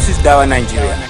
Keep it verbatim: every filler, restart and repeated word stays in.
This is Dawah Nigeria.